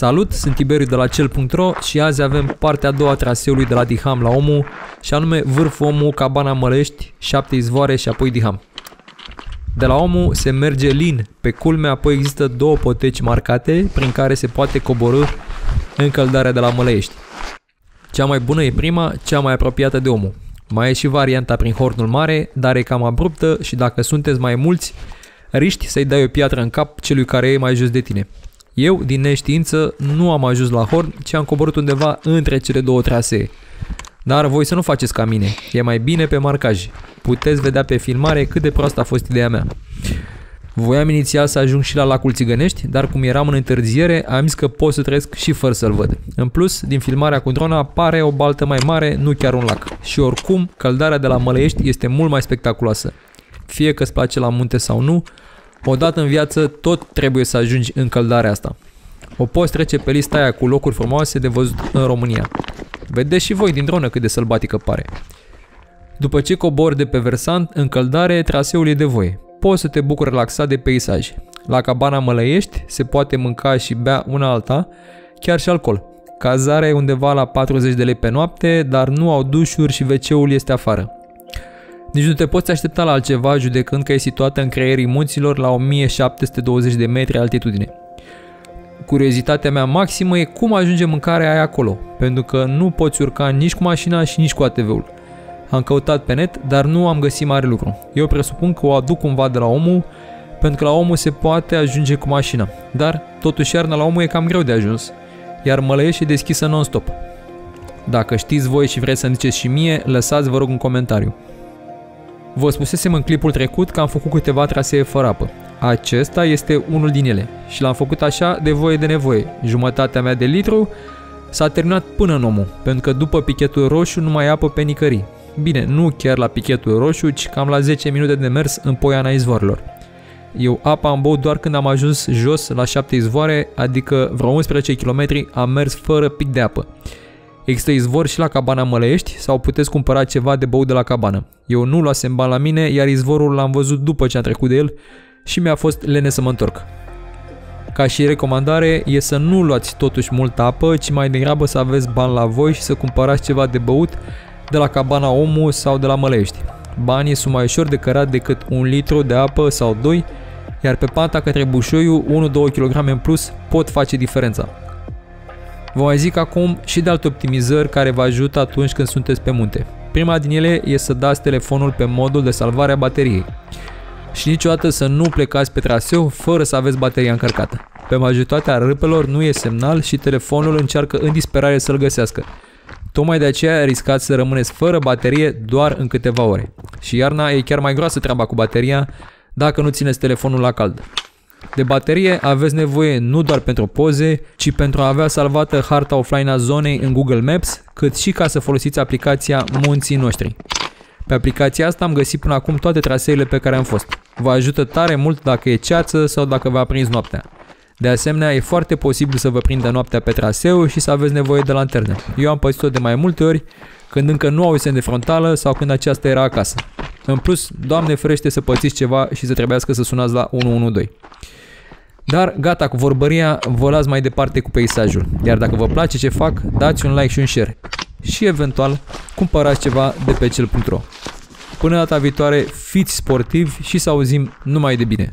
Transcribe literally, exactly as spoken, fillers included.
Salut, sunt Tiberiu de la cel punct ro și azi avem partea a doua a traseului de la Diham la Omul, și anume Vârf Omul, Cabana Mălăiești, Șapte Izvoare și apoi Diham. De la Omul se merge lin pe culme, apoi există două poteci marcate prin care se poate coborî în căldarea de la Mălăiești. Cea mai bună e prima, cea mai apropiată de Omul. Mai e și varianta prin Hornul Mare, dar e cam abruptă și dacă sunteți mai mulți, riști să-i dai o piatră în cap celui care e mai jos de tine. Eu, din neștiință, nu am ajuns la Horn, ci am coborât undeva între cele două trasee. Dar voi să nu faceți ca mine, e mai bine pe marcaj. Puteți vedea pe filmare cât de proastă a fost ideea mea. Voiam inițial să ajung și la lacul Țigănești, dar cum eram în întârziere, am zis că pot să trăiesc și fără să-l văd. În plus, din filmarea cu drona apare o baltă mai mare, nu chiar un lac. Și oricum, căldarea de la Mălăiești este mult mai spectaculoasă. Fie că îți place la munte sau nu, odată în viață tot trebuie să ajungi în căldarea asta. O poți trece pe lista aia cu locuri frumoase de văzut în România. Vedeți și voi din dronă cât de sălbatică pare. După ce cobori de pe versant, în căldare, traseul e de voie. Poți să te bucuri relaxat de peisaj. La Cabana Mălăiești se poate mânca și bea una alta, chiar și alcool. Cazarea e undeva la patruzeci de lei pe noapte, dar nu au dușuri și ve ce-ul este afară. Nici nu te poți aștepta la altceva, judecând că e situată în creierii munților la o mie șapte sute douăzeci de metri altitudine. Curiozitatea mea maximă e cum ajunge mâncarea aia acolo, pentru că nu poți urca nici cu mașina și nici cu a te ve-ul. Am căutat pe net, dar nu am găsit mare lucru. Eu presupun că o aduc cumva de la Omul, pentru că la Omul se poate ajunge cu mașina, dar totuși iarna la Omul e cam greu de ajuns, iar Mălăiești e deschisă non-stop. Dacă știți voi și vreți să-mi ziceți și mie, lăsați vă rog un comentariu. Vă spusesem în clipul trecut că am făcut câteva trasee fără apă. Acesta este unul din ele și l-am făcut așa de voie de nevoie. Jumătatea mea de litru s-a terminat până în Omul, pentru că după pichetul roșu nu mai e apă pe nicării. Bine, nu chiar la pichetul roșu, ci cam la zece minute de mers în poiana izvoarelor. Eu apa am băut doar când am ajuns jos la Șapte Izvoare, adică vreo unsprezece kilometri am mers fără pic de apă. Există izvor și la Cabana Mălăiești sau puteți cumpăra ceva de băut de la cabană. Eu nu luasem bani la mine, iar izvorul l-am văzut după ce am trecut de el și mi-a fost lene să mă întorc. Ca și recomandare e să nu luați totuși multă apă, ci mai degrabă să aveți bani la voi și să cumpărați ceva de băut de la Cabana Omul sau de la Mălăiești. Banii sunt mai ușor de cărat decât un litru de apă sau doi, iar pe panta către Bușoiu unu la două kilograme în plus pot face diferența. Vă mai zic acum și de alte optimizări care vă ajută atunci când sunteți pe munte. Prima din ele e să dați telefonul pe modul de salvare a bateriei. Și niciodată să nu plecați pe traseu fără să aveți bateria încărcată. Pe majoritatea râpelor nu e semnal și telefonul încearcă în disperare să-l găsească. Tocmai de aceea riscați să rămâneți fără baterie doar în câteva ore. Și iarna e chiar mai groasă treaba cu bateria dacă nu țineți telefonul la cald. De baterie aveți nevoie nu doar pentru poze, ci pentru a avea salvată harta offline a zonei în Google Maps, cât și ca să folosiți aplicația Munții Noștri. Pe aplicația asta am găsit până acum toate traseele pe care am fost. Vă ajută tare mult dacă e ceață sau dacă v-a prins noaptea. De asemenea, e foarte posibil să vă prindă noaptea pe traseu și să aveți nevoie de lanterne. Eu am pățit-o de mai multe ori, când încă nu auzisem de frontală sau când aceasta era acasă. În plus, Doamne ferește să pățiți ceva și să trebuiască să sunați la unu unu doi. Dar gata cu vorbăria, vă las mai departe cu peisajul. Iar dacă vă place ce fac, dați un like și un share. Și eventual, cumpărați ceva de pe cel punct ro. Până data viitoare, fiți sportivi și să auzim numai de bine!